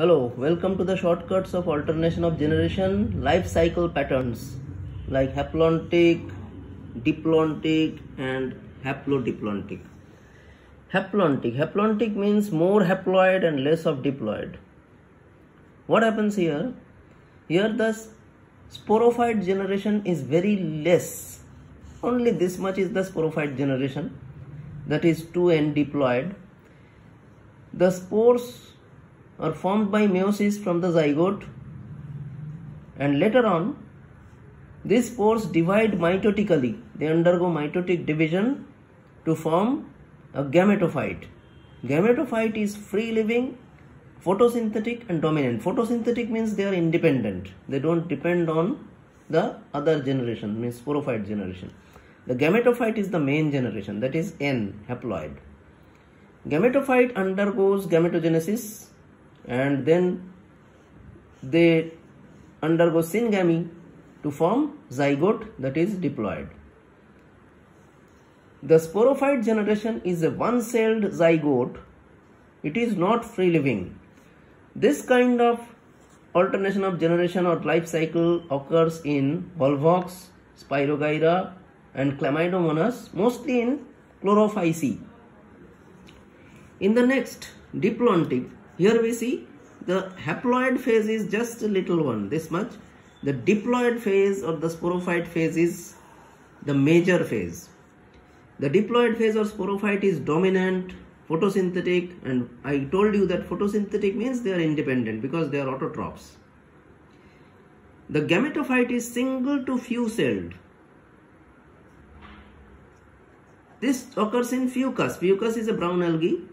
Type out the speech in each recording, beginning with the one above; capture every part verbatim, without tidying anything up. Hello, welcome to the shortcuts of alternation of generation life cycle patterns like haplontic, diplontic and haplodiplontic. Haplontic. Haplontic means more haploid and less of diploid. What happens here? Here the sporophyte generation is very less. Only this much is the sporophyte generation, that is two N diploid. The spores are formed by meiosis from the zygote, and later on these spores divide mitotically. They undergo mitotic division to form a gametophyte. Gametophyte is free living, photosynthetic and dominant. Photosynthetic means they are independent. They don't depend on the other generation, means sporophyte generation. The gametophyte is the main generation, that is N haploid. Gametophyte undergoes gametogenesis and then they undergo syngamy to form zygote, that is diploid. The sporophyte generation is a one-celled zygote. It is not free living. This kind of alternation of generation or life cycle occurs in volvox, spirogyra and chlamydomonas, mostly in Chlorophyceae. In the next, diplontic, here we see the haploid phase is just a little one, this much. The diploid phase or the sporophyte phase is the major phase. The diploid phase or sporophyte is dominant, photosynthetic, and I told you that photosynthetic means they are independent because they are autotrophs. The gametophyte is single to few celled. This occurs in fucus. Fucus is a brown algae.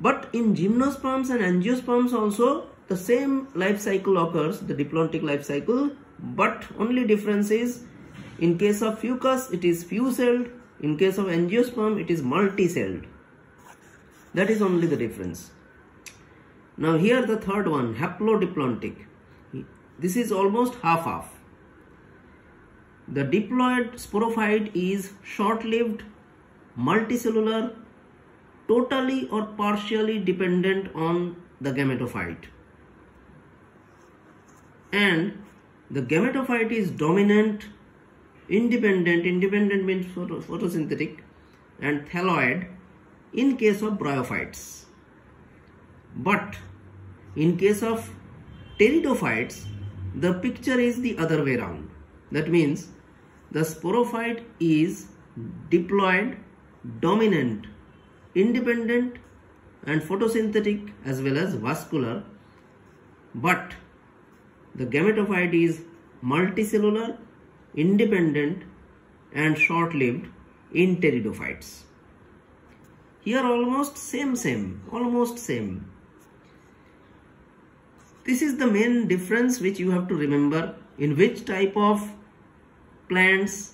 But in gymnosperms and angiosperms also the same life cycle occurs, the diplontic life cycle, but only difference is in case of fucus it is few celled, in case of angiosperm it is multi-celled. That is only the difference. Now here the third one, haplodiplontic. This is almost half-half. The diploid sporophyte is short-lived, multicellular, totally or partially dependent on the gametophyte. And the gametophyte is dominant, independent, independent means photosynthetic, and thalloid in case of bryophytes. But in case of pteridophytes, the picture is the other way around. That means the sporophyte is diploid, dominant, independent and photosynthetic as well as vascular, but the gametophyte is multicellular, independent and short-lived in pteridophytes. Here almost same same, almost same. This is the main difference which you have to remember, in which type of plants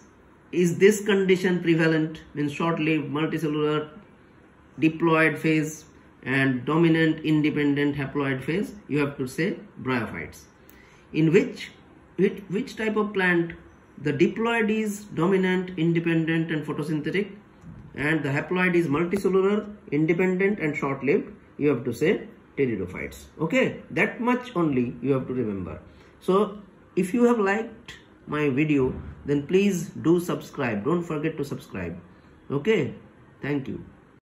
is this condition prevalent, means short-lived, multicellular, diploid phase and dominant independent haploid phase, you have to say bryophytes. In which, which, which type of plant the diploid is dominant, independent and photosynthetic and the haploid is multicellular, independent and short-lived, you have to say pteridophytes. Okay, that much only you have to remember. So if you have liked my video, then please do subscribe. Don't forget to subscribe. Okay, thank you.